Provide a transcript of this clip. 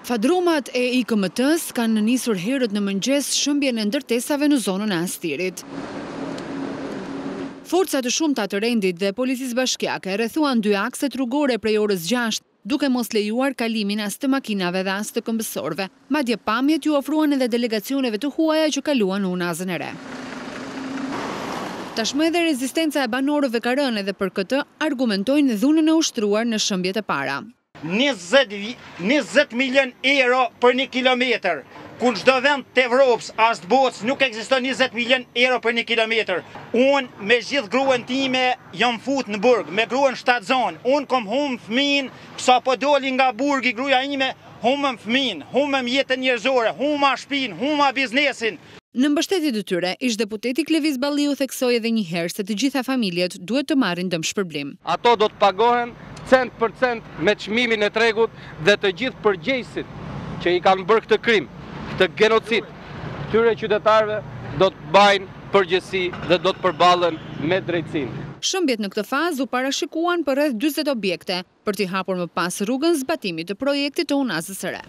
Fadromat e IKMT-s kanë nisur herët në mëngjes shëmbjen e ndërtesave në zonën e Astirit. Forcat e shumta të rendit dhe policisë bashkiake rrethuan dy akse rrugore prej orës 6, duke mos lejuar kalimin as të makinave dhe as të këmbësorëve. Madje pamjet ju ofruan edhe delegacioneve të huaja që kaluan në Unazën e Re. Tashmë edhe rezistenca e banorëve ka rënë dhe për këtë argumentojnë dhunën e ushtruar në shëmbjet e para. 20 milion euro për 1 kilometër. Ku çdo vend të Evropës, as të botës, nuk ekziston 20 milion euro për 1 kilometër. Unë me gjithë gruën time jam fut në burg, me gruën 7 zonë. Unë kom humë fëmin, sa po doli nga burgi gruaja ime, humëm fëmin, humëm jetën njerëzore, huma shtëpinë, huma biznesin. Në mbështetjen e tyre, ish deputeti Klevis Balliu theksoi edhe një herë se të gjitha familjet duhet të marrin dëmshpërblim. Ato do të pagohen cent për cent me çmimin e tregut dhe të gjithë përgjegjësit që i kanë bërë këtë krim. Të genocid, tyre qytetarëve do të bajnë përgjegjësi dhe do të përballen me drejtsinë. Shëmbjet në këtë fazë u parashikuan për rreth 40 objekte, për t'i hapur më pas rrugën zbatimit të projektit të Unazës së Re.